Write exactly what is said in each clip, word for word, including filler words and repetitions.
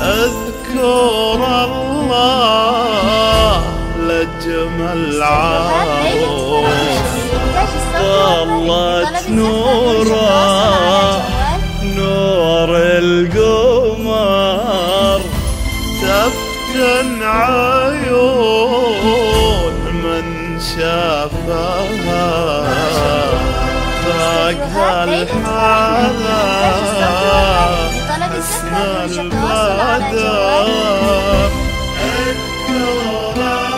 أذكر الله لجمل عارف طلت نوره نور القمر تفتن عيون من شافها فاقها الحذر اسمى البدر. اذكر الله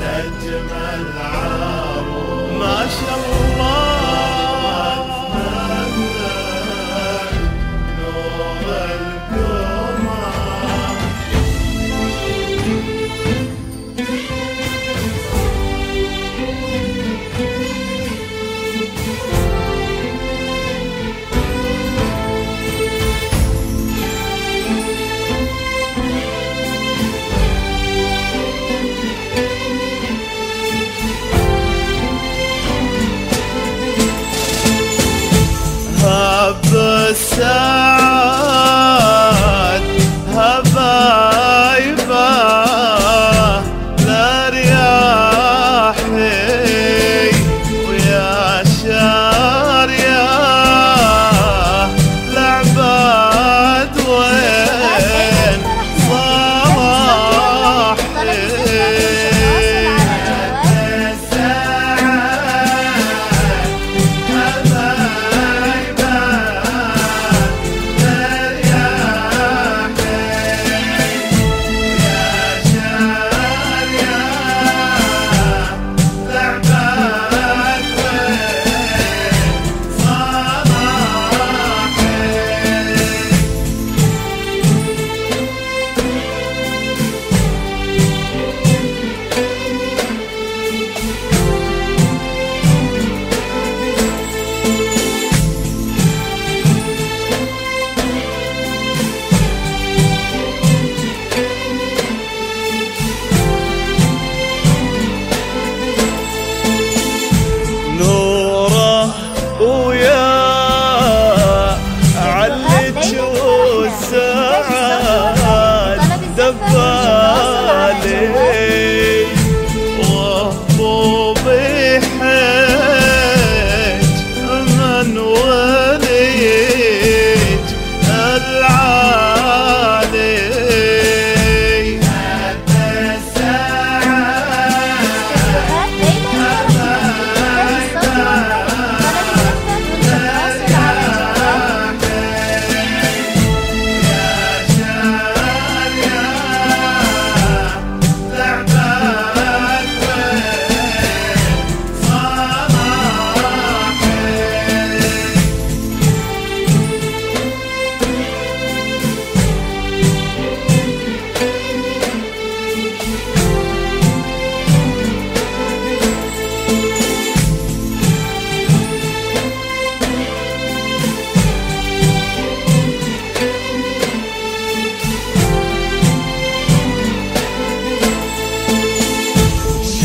لأجمل عروض ما شاء الله نور القمر. هب السعد هبايبه لا رياحي ويا شاريه العباد وين صراحي.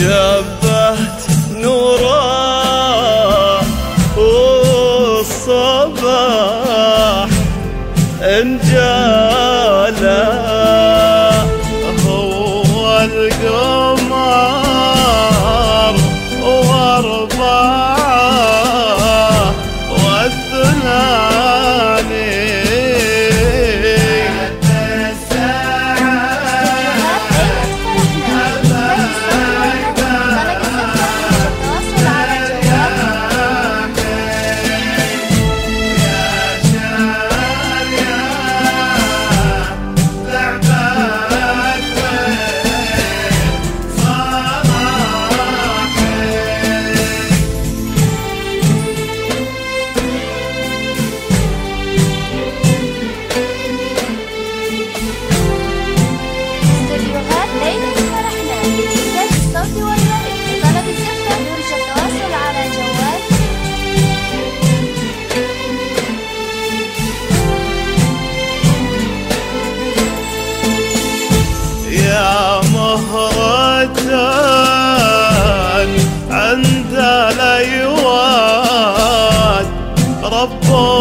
شبهت نوره والصباح انجاله هو القمر واربعه واثنان. عند الأيوان رب